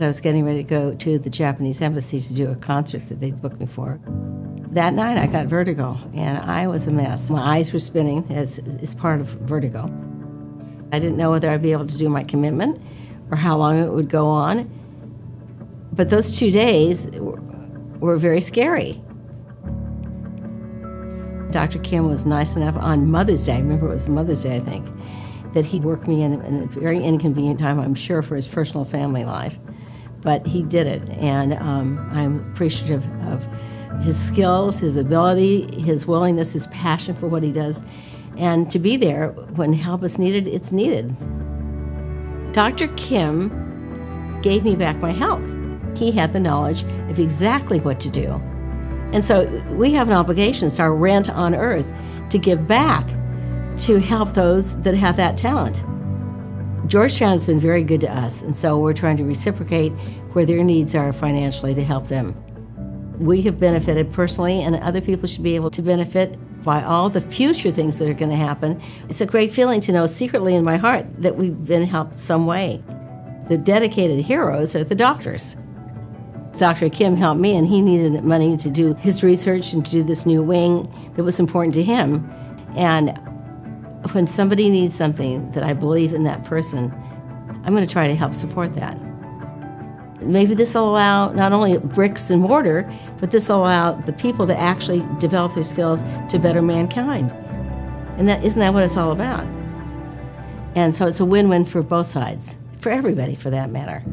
I was getting ready to go to the Japanese embassy to do a concert that they'd booked me for. That night I got vertigo, and I was a mess. My eyes were spinning, as is part of vertigo. I didn't know whether I'd be able to do my commitment or how long it would go on. But those 2 days were very scary. Dr. Kim was nice enough on Mother's Day, I remember it was Mother's Day, I think, that he worked me in a very inconvenient time, I'm sure, for his personal family life. But he did it, and I'm appreciative of his skills, his ability, his willingness, his passion for what he does, and to be there when help is needed, it's needed. Dr. Kim gave me back my health. He had the knowledge of exactly what to do. And so we have an obligation, it's our rent on earth, to give back to help those that have that talent. Georgetown has been very good to us, and so we're trying to reciprocate where their needs are financially to help them. We have benefited personally, and other people should be able to benefit by all the future things that are going to happen. It's a great feeling to know secretly in my heart that we've been helped some way. The dedicated heroes are the doctors. Dr. Kim helped me, and he needed money to do his research and to do this new wing that was important to him. And when somebody needs something that I believe in that person, I'm going to try to help support that. Maybe this will allow not only bricks and mortar, but this will allow the people to actually develop their skills to better mankind. And that isn't that what it's all about? And so it's a win-win for both sides, for everybody for that matter.